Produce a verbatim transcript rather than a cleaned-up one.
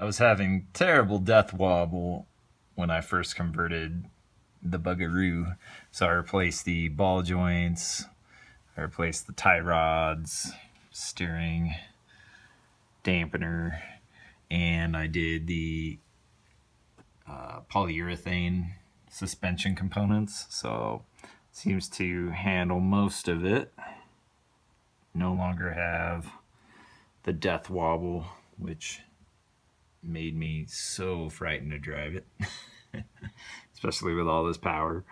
I was having terrible death wobble when I first converted the Bugaru. So I replaced the ball joints, I replaced the tie rods, steering, dampener, and I did the uh, polyurethane suspension components. So it seems to handle most of it. No longer have the death wobble, which made me so frightened to drive it, especially with all this power.